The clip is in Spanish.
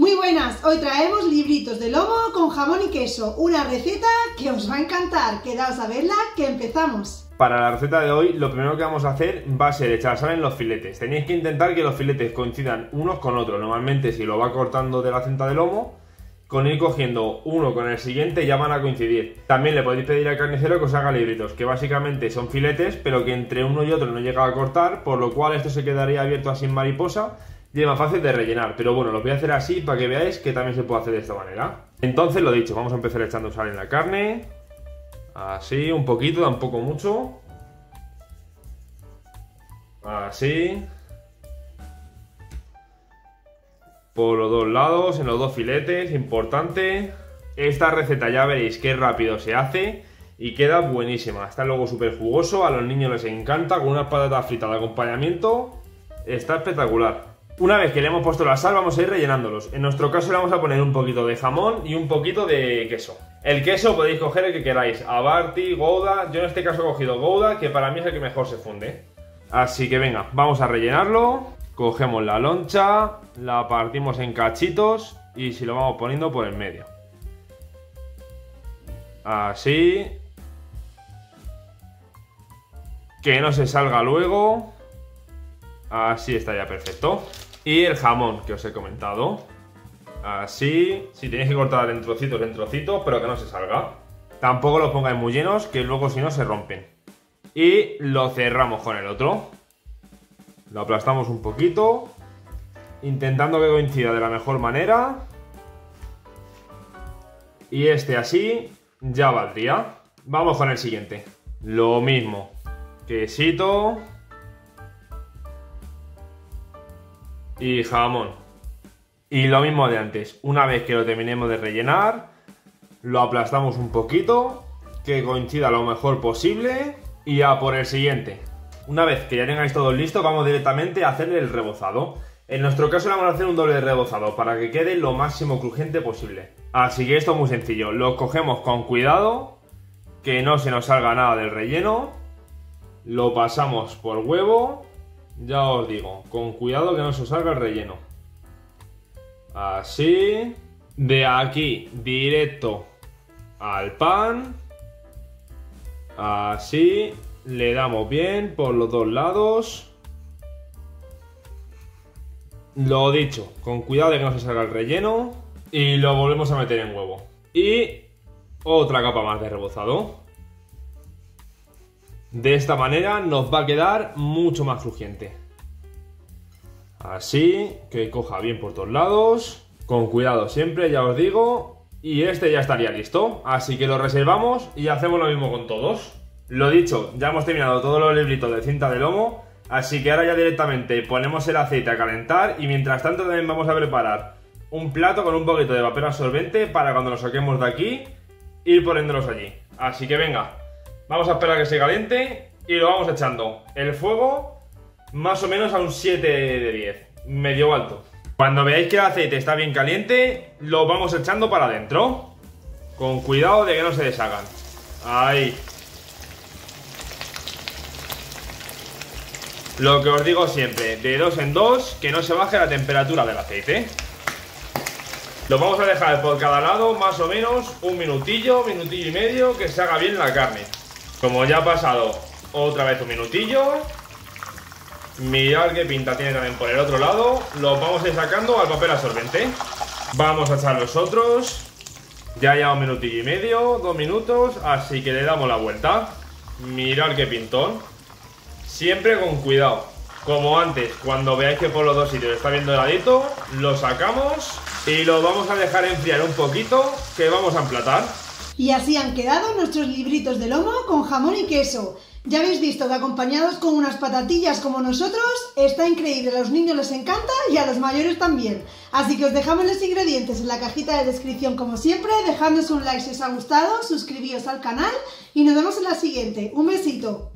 Muy buenas, hoy traemos libritos de lomo con jamón y queso, una receta que os va a encantar, quedaos a verla que empezamos. Para la receta de hoy lo primero que vamos a hacer va a ser echar sal en los filetes, tenéis que intentar que los filetes coincidan unos con otros, normalmente si lo va cortando de la cinta de lomo, con ir cogiendo uno con el siguiente ya van a coincidir. También le podéis pedir al carnicero que os haga libritos, que básicamente son filetes pero que entre uno y otro no llega a cortar, por lo cual esto se quedaría abierto así en mariposa. Y es más fácil de rellenar, pero bueno, lo voy a hacer así para que veáis que también se puede hacer de esta manera. Entonces, lo dicho, vamos a empezar echando sal en la carne. Así, un poquito, tampoco mucho. Así. Por los dos lados, en los dos filetes, importante. Esta receta ya veréis que rápido se hace y queda buenísima. Está luego súper jugoso, a los niños les encanta, con unas patatas fritas de acompañamiento. Está espectacular. Una vez que le hemos puesto la sal vamos a ir rellenándolos. En nuestro caso le vamos a poner un poquito de jamón y un poquito de queso. El queso podéis coger el que queráis, Abarty, Gouda, yo en este caso he cogido Gouda, que para mí es el que mejor se funde. Así que venga, vamos a rellenarlo, cogemos la loncha, la partimos en cachitos y se lo vamos poniendo por el medio. Así. Que no se salga luego. Así está ya perfecto. Y el jamón que os he comentado. Así. Si tenéis que cortar en trocitos, pero que no se salga. Tampoco los pongáis muy llenos, que luego si no se rompen. Y lo cerramos con el otro. Lo aplastamos un poquito, intentando que coincida de la mejor manera. Y este así ya valdría. Vamos con el siguiente. Lo mismo. Quesito. Y jamón. Y lo mismo de antes. Una vez que lo terminemos de rellenar, lo aplastamos un poquito, que coincida lo mejor posible. Y a por el siguiente. Una vez que ya tengáis todo listo, vamos directamente a hacerle el rebozado. En nuestro caso le vamos a hacer un doble de rebozado, para que quede lo máximo crujiente posible. Así que esto es muy sencillo. Lo cogemos con cuidado, que no se nos salga nada del relleno. Lo pasamos por huevo. Ya os digo, con cuidado que no se os salga el relleno. Así. De aquí, directo al pan. Así. Le damos bien por los dos lados. Lo dicho, con cuidado de que no se salga el relleno. Y lo volvemos a meter en huevo. Y otra capa más de rebozado. De esta manera nos va a quedar mucho más crujiente. Así, que coja bien por todos lados. Con cuidado siempre, ya os digo. Y este ya estaría listo. Así que lo reservamos y hacemos lo mismo con todos. Lo dicho, ya hemos terminado todos los libritos de cinta de lomo. Así que ahora ya directamente ponemos el aceite a calentar. Y mientras tanto también vamos a preparar un plato con un poquito de papel absorbente para cuando lo saquemos de aquí, ir poniéndolos allí. Así que venga. Vamos a esperar a que se caliente y lo vamos echando. El fuego más o menos a un 7 de 10, medio alto. Cuando veáis que el aceite está bien caliente, lo vamos echando para adentro. Con cuidado de que no se deshagan. Ahí. Lo que os digo siempre, de 2 en 2, que no se baje la temperatura del aceite. Lo vamos a dejar por cada lado más o menos un minutillo, minutillo y medio, que se haga bien la carne. Como ya ha pasado otra vez un minutillo, mirad qué pinta tiene también por el otro lado. Los vamos a ir sacando al papel absorbente. Vamos a echar los otros. Ya lleva un minutillo y medio, 2 minutos, así que le damos la vuelta. Mirad qué pintón. Siempre con cuidado. Como antes, cuando veáis que por los dos sitios está bien doradito, lo sacamos y lo vamos a dejar enfriar un poquito, que vamos a emplatar. Y así han quedado nuestros libritos de lomo con jamón y queso. Ya habéis visto que acompañados con unas patatillas como nosotros, está increíble, a los niños les encanta y a los mayores también. Así que os dejamos los ingredientes en la cajita de descripción como siempre, dejadnos un like si os ha gustado, suscribíos al canal y nos vemos en la siguiente. Un besito.